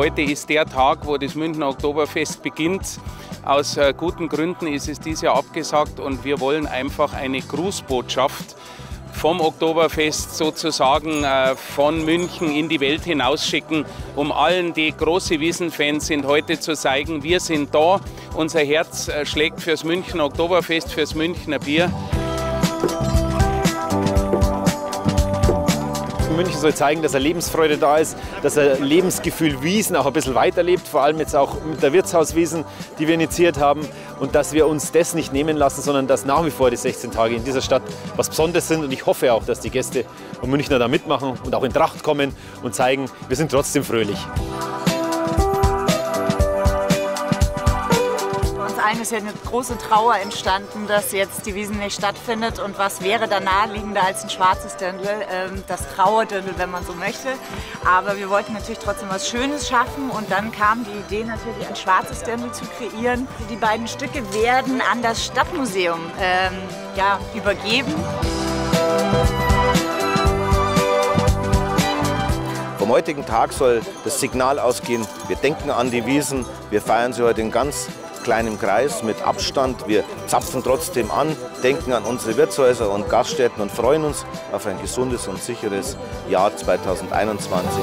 Heute ist der Tag, wo das Münchner Oktoberfest beginnt. Aus guten Gründen ist es dieses Jahr abgesagt und wir wollen einfach eine Grußbotschaft vom Oktoberfest sozusagen von München in die Welt hinausschicken, um allen, die große Wiesenfans sind, heute zu zeigen, wir sind da, unser Herz schlägt fürs Münchner Oktoberfest, fürs Münchner Bier. München soll zeigen, dass eine Lebensfreude da ist, dass ein Lebensgefühl Wiesen auch ein bisschen weiterlebt, vor allem jetzt auch mit der Wirtshauswiesen, die wir initiiert haben, und dass wir uns das nicht nehmen lassen, sondern dass nach wie vor die 16 Tage in dieser Stadt was Besonderes sind, und ich hoffe auch, dass die Gäste und Münchner da mitmachen und auch in Tracht kommen und zeigen, wir sind trotzdem fröhlich. Es ist ja eine große Trauer entstanden, dass jetzt die Wiesen nicht stattfindet, und was wäre da naheliegender als ein schwarzes Dirndl, das Trauer-Dirndl, wenn man so möchte. Aber wir wollten natürlich trotzdem was Schönes schaffen, und dann kam die Idee natürlich, ein schwarzes Dirndl zu kreieren. Die beiden Stücke werden an das Stadtmuseum übergeben. Am heutigen Tag soll das Signal ausgehen, wir denken an die Wiesen, wir feiern sie heute in ganz kleinem Kreis mit Abstand, wir zapfen trotzdem an, denken an unsere Wirtshäuser und Gaststätten und freuen uns auf ein gesundes und sicheres Jahr 2021.